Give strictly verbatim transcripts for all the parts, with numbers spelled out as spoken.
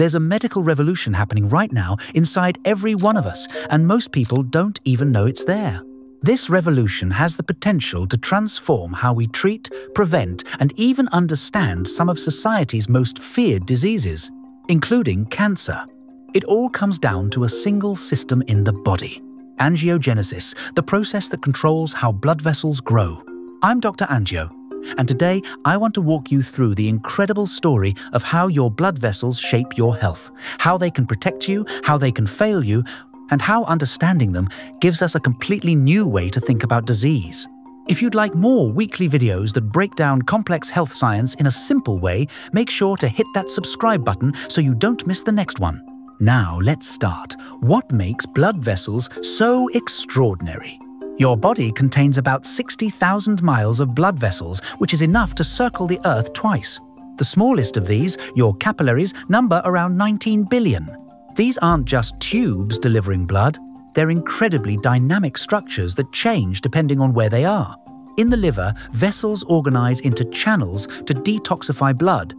There's a medical revolution happening right now inside every one of us, and most people don't even know it's there. This revolution has the potential to transform how we treat, prevent, and even understand some of society's most feared diseases, including cancer. It all comes down to a single system in the body: angiogenesis, the process that controls how blood vessels grow. I'm Doctor Angio, and today I want to walk you through the incredible story of how your blood vessels shape your health, how they can protect you, how they can fail you, and how understanding them gives us a completely new way to think about disease. If you'd like more weekly videos that break down complex health science in a simple way, make sure to hit that subscribe button so you don't miss the next one. Now let's start. What makes blood vessels so extraordinary? Your body contains about sixty thousand miles of blood vessels, which is enough to circle the Earth twice. The smallest of these, your capillaries, number around nineteen billion. These aren't just tubes delivering blood, they're incredibly dynamic structures that change depending on where they are. In the liver, vessels organize into channels to detoxify blood.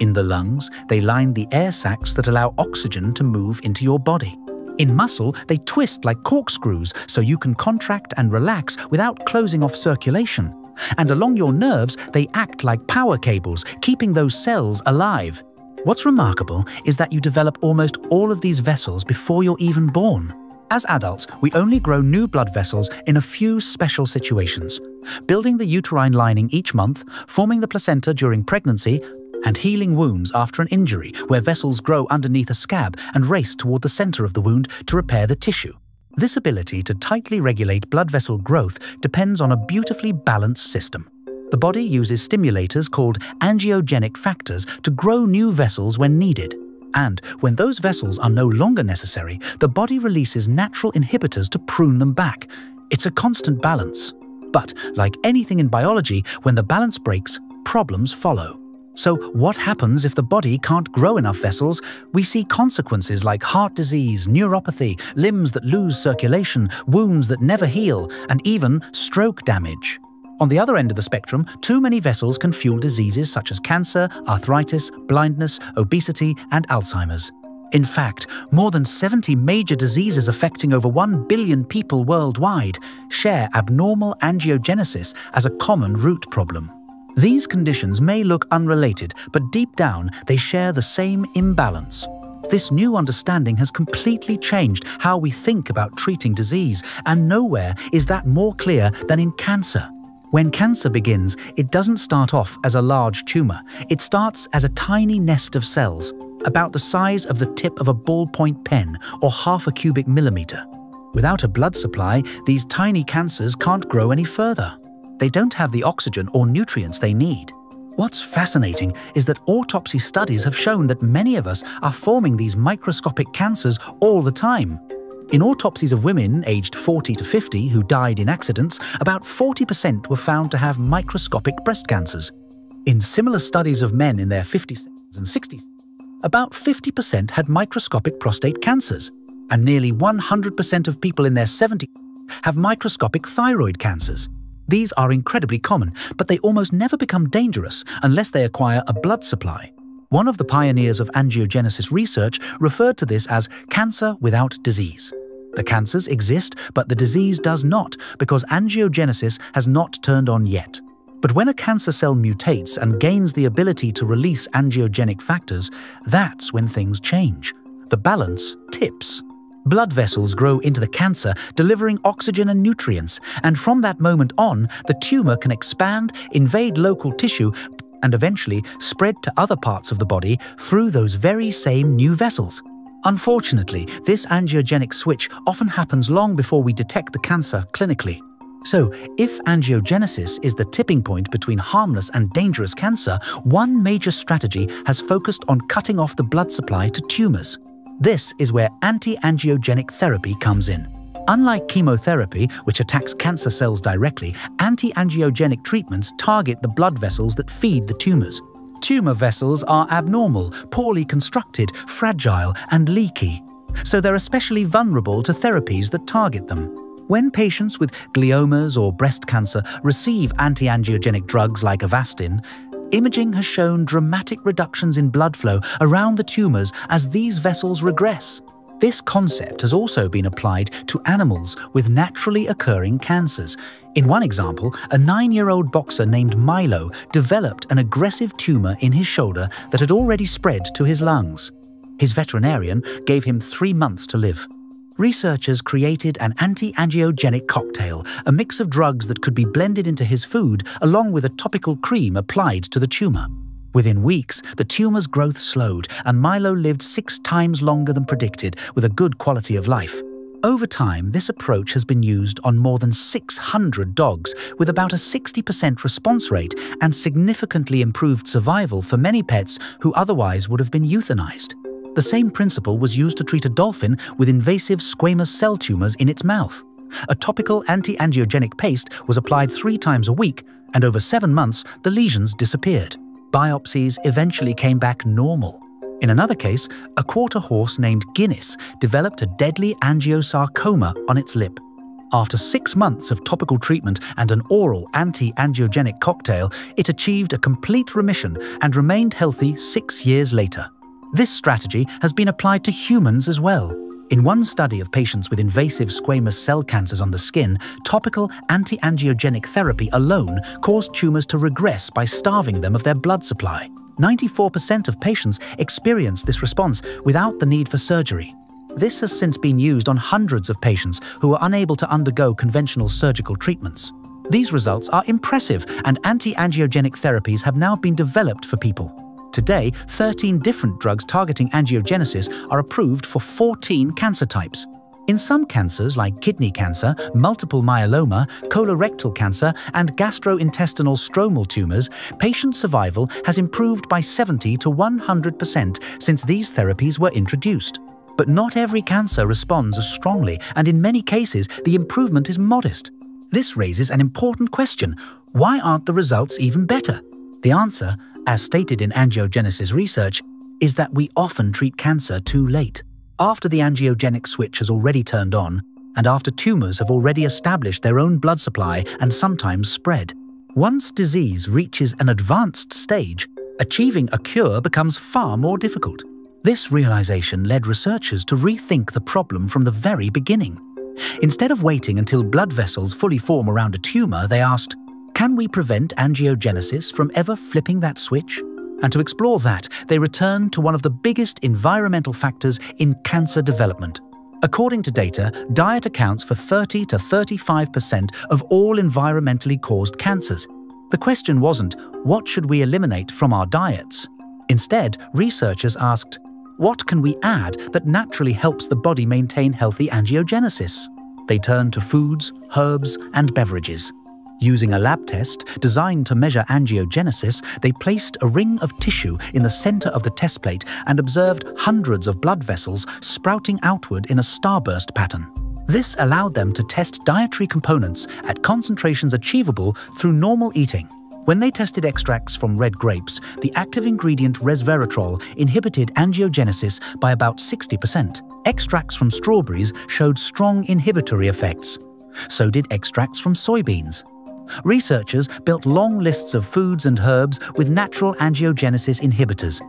In the lungs, they line the air sacs that allow oxygen to move into your body. In muscle, they twist like corkscrews so you can contract and relax without closing off circulation. And along your nerves, they act like power cables, keeping those cells alive. What's remarkable is that you develop almost all of these vessels before you're even born. As adults, we only grow new blood vessels in a few special situations: building the uterine lining each month, forming the placenta during pregnancy, and healing wounds after an injury, where vessels grow underneath a scab and race toward the center of the wound to repair the tissue. This ability to tightly regulate blood vessel growth depends on a beautifully balanced system. The body uses stimulators called angiogenic factors to grow new vessels when needed. And when those vessels are no longer necessary, the body releases natural inhibitors to prune them back. It's a constant balance. But like anything in biology, when the balance breaks, problems follow. So what happens if the body can't grow enough vessels? We see consequences like heart disease, neuropathy, limbs that lose circulation, wounds that never heal, and even stroke damage. On the other end of the spectrum, too many vessels can fuel diseases such as cancer, arthritis, blindness, obesity, and Alzheimer's. In fact, more than seventy major diseases affecting over one billion people worldwide share abnormal angiogenesis as a common root problem. These conditions may look unrelated, but deep down, they share the same imbalance. This new understanding has completely changed how we think about treating disease, and nowhere is that more clear than in cancer. When cancer begins, it doesn't start off as a large tumor. It starts as a tiny nest of cells, about the size of the tip of a ballpoint pen or half a cubic millimeter. Without a blood supply, these tiny cancers can't grow any further. They don't have the oxygen or nutrients they need. What's fascinating is that autopsy studies have shown that many of us are forming these microscopic cancers all the time. In autopsies of women aged forty to fifty who died in accidents, about forty percent were found to have microscopic breast cancers. In similar studies of men in their fifties and sixties, about fifty percent had microscopic prostate cancers, and nearly one hundred percent of people in their seventies have microscopic thyroid cancers. These are incredibly common, but they almost never become dangerous unless they acquire a blood supply. One of the pioneers of angiogenesis research referred to this as cancer without disease. The cancers exist, but the disease does not, because angiogenesis has not turned on yet. But when a cancer cell mutates and gains the ability to release angiogenic factors, that's when things change. The balance tips. Blood vessels grow into the cancer, delivering oxygen and nutrients, and from that moment on, the tumor can expand, invade local tissue, and eventually spread to other parts of the body through those very same new vessels. Unfortunately, this angiogenic switch often happens long before we detect the cancer clinically. So, if angiogenesis is the tipping point between harmless and dangerous cancer, one major strategy has focused on cutting off the blood supply to tumors. This is where anti-angiogenic therapy comes in. Unlike chemotherapy, which attacks cancer cells directly, anti-angiogenic treatments target the blood vessels that feed the tumors. Tumor vessels are abnormal, poorly constructed, fragile, and leaky, so they're especially vulnerable to therapies that target them. When patients with gliomas or breast cancer receive anti-angiogenic drugs like Avastin, imaging has shown dramatic reductions in blood flow around the tumours as these vessels regress. This concept has also been applied to animals with naturally occurring cancers. In one example, a nine-year-old boxer named Milo developed an aggressive tumour in his shoulder that had already spread to his lungs. His veterinarian gave him three months to live. Researchers created an anti-angiogenic cocktail, a mix of drugs that could be blended into his food along with a topical cream applied to the tumour. Within weeks, the tumour's growth slowed and Milo lived six times longer than predicted with a good quality of life. Over time, this approach has been used on more than six hundred dogs with about a sixty percent response rate and significantly improved survival for many pets who otherwise would have been euthanized. The same principle was used to treat a dolphin with invasive squamous cell tumours in its mouth. A topical anti-angiogenic paste was applied three times a week and over seven months the lesions disappeared. Biopsies eventually came back normal. In another case, a quarter horse named Guinness developed a deadly angiosarcoma on its lip. After six months of topical treatment and an oral anti-angiogenic cocktail, it achieved a complete remission and remained healthy six years later. This strategy has been applied to humans as well. In one study of patients with invasive squamous cell cancers on the skin, topical anti-angiogenic therapy alone caused tumours to regress by starving them of their blood supply. ninety-four percent of patients experienced this response without the need for surgery. This has since been used on hundreds of patients who are unable to undergo conventional surgical treatments. These results are impressive, and anti-angiogenic therapies have now been developed for people. Today, thirteen different drugs targeting angiogenesis are approved for fourteen cancer types. In some cancers like kidney cancer, multiple myeloma, colorectal cancer, and gastrointestinal stromal tumours, patient survival has improved by seventy to one hundred percent since these therapies were introduced. But not every cancer responds as strongly, and in many cases, the improvement is modest. This raises an important question: why aren't the results even better? The answer, as stated in angiogenesis research, is that we often treat cancer too late. After the angiogenic switch has already turned on, and after tumours have already established their own blood supply and sometimes spread. Once disease reaches an advanced stage, achieving a cure becomes far more difficult. This realization led researchers to rethink the problem from the very beginning. Instead of waiting until blood vessels fully form around a tumour, they asked, can we prevent angiogenesis from ever flipping that switch? And to explore that, they return to one of the biggest environmental factors in cancer development. According to data, diet accounts for thirty to thirty-five percent of all environmentally caused cancers. The question wasn't, what should we eliminate from our diets? Instead, researchers asked, what can we add that naturally helps the body maintain healthy angiogenesis? They turned to foods, herbs, and beverages. Using a lab test designed to measure angiogenesis, they placed a ring of tissue in the center of the test plate and observed hundreds of blood vessels sprouting outward in a starburst pattern. This allowed them to test dietary components at concentrations achievable through normal eating. When they tested extracts from red grapes, the active ingredient resveratrol inhibited angiogenesis by about sixty percent. Extracts from strawberries showed strong inhibitory effects. So did extracts from soybeans. Researchers built long lists of foods and herbs with natural angiogenesis inhibitors,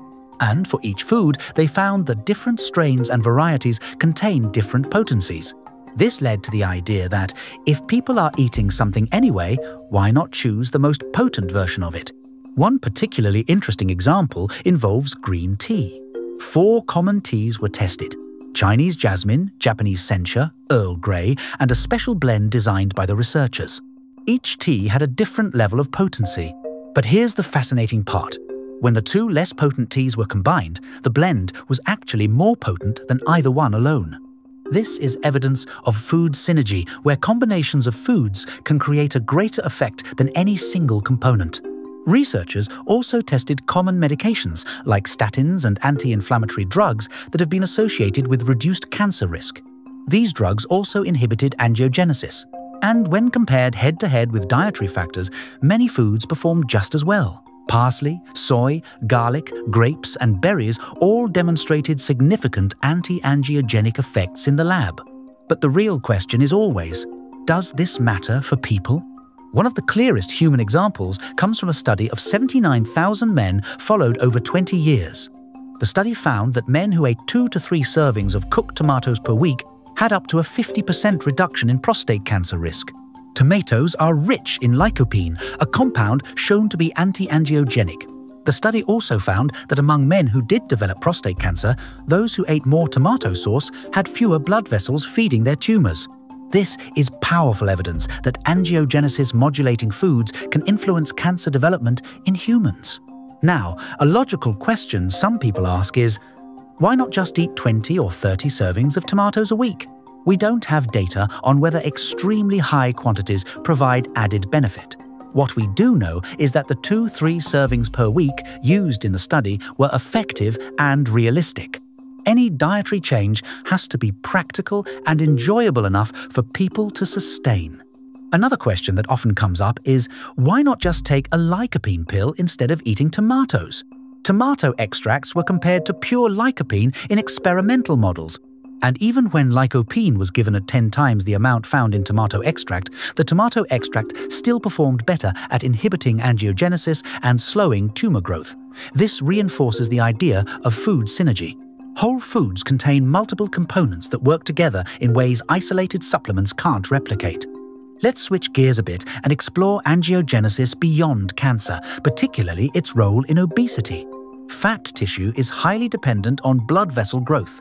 and for each food they found that different strains and varieties contain different potencies. This led to the idea that if people are eating something anyway, why not choose the most potent version of it? One particularly interesting example involves green tea. Four common teas were tested: Chinese jasmine, Japanese sencha, Earl Grey, and a special blend designed by the researchers. Each tea had a different level of potency. But here's the fascinating part. When the two less potent teas were combined, the blend was actually more potent than either one alone. This is evidence of food synergy, where combinations of foods can create a greater effect than any single component. Researchers also tested common medications like statins and anti-inflammatory drugs that have been associated with reduced cancer risk. These drugs also inhibited angiogenesis. And when compared head-to-head with dietary factors, many foods performed just as well. Parsley, soy, garlic, grapes, and berries all demonstrated significant anti-angiogenic effects in the lab. But the real question is always, does this matter for people? One of the clearest human examples comes from a study of seventy-nine thousand men followed over twenty years. The study found that men who ate two to three servings of cooked tomatoes per week had up to a fifty percent reduction in prostate cancer risk. Tomatoes are rich in lycopene, a compound shown to be anti-angiogenic. The study also found that among men who did develop prostate cancer, those who ate more tomato sauce had fewer blood vessels feeding their tumors. This is powerful evidence that angiogenesis-modulating foods can influence cancer development in humans. Now, a logical question some people ask is, why not just eat twenty or thirty servings of tomatoes a week? We don't have data on whether extremely high quantities provide added benefit. What we do know is that the two, three servings per week used in the study were effective and realistic. Any dietary change has to be practical and enjoyable enough for people to sustain. Another question that often comes up is, why not just take a lycopene pill instead of eating tomatoes? Tomato extracts were compared to pure lycopene in experimental models, and even when lycopene was given at ten times the amount found in tomato extract, the tomato extract still performed better at inhibiting angiogenesis and slowing tumor growth. This reinforces the idea of food synergy. Whole foods contain multiple components that work together in ways isolated supplements can't replicate. Let's switch gears a bit and explore angiogenesis beyond cancer, particularly its role in obesity. Fat tissue is highly dependent on blood vessel growth.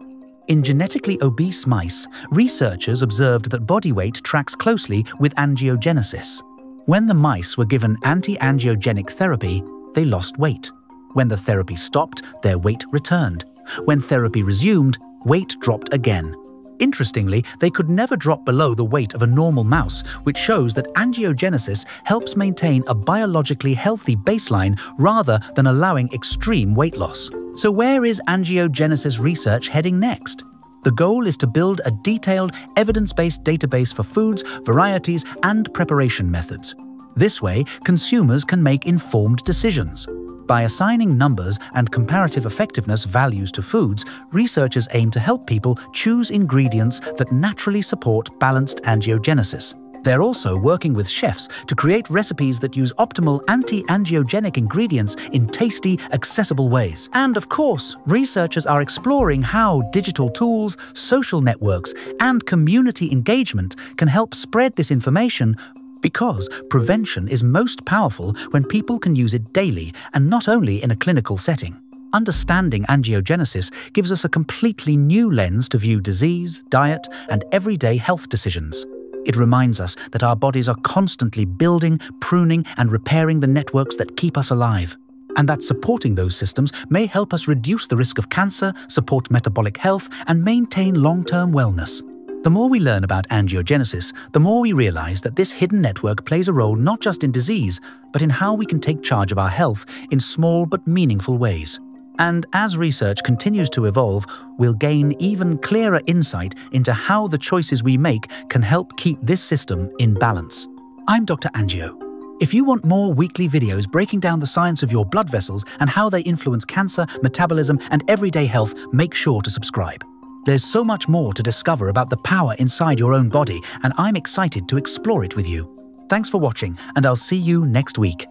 In genetically obese mice, researchers observed that body weight tracks closely with angiogenesis. When the mice were given anti-angiogenic therapy, they lost weight. When the therapy stopped, their weight returned. When therapy resumed, weight dropped again. Interestingly, they could never drop below the weight of a normal mouse, which shows that angiogenesis helps maintain a biologically healthy baseline rather than allowing extreme weight loss. So where is angiogenesis research heading next? The goal is to build a detailed, evidence-based database for foods, varieties, and preparation methods. This way, consumers can make informed decisions. By assigning numbers and comparative effectiveness values to foods, researchers aim to help people choose ingredients that naturally support balanced angiogenesis. They're also working with chefs to create recipes that use optimal anti-angiogenic ingredients in tasty, accessible ways. And of course, researchers are exploring how digital tools, social networks, and community engagement can help spread this information, because prevention is most powerful when people can use it daily and not only in a clinical setting. Understanding angiogenesis gives us a completely new lens to view disease, diet, and everyday health decisions. It reminds us that our bodies are constantly building, pruning, and repairing the networks that keep us alive, and that supporting those systems may help us reduce the risk of cancer, support metabolic health, and maintain long-term wellness. The more we learn about angiogenesis, the more we realize that this hidden network plays a role not just in disease, but in how we can take charge of our health in small but meaningful ways. And as research continues to evolve, we'll gain even clearer insight into how the choices we make can help keep this system in balance. I'm Doctor Angio. If you want more weekly videos breaking down the science of your blood vessels and how they influence cancer, metabolism, and everyday health, make sure to subscribe. There's so much more to discover about the power inside your own body, and I'm excited to explore it with you. Thanks for watching, and I'll see you next week.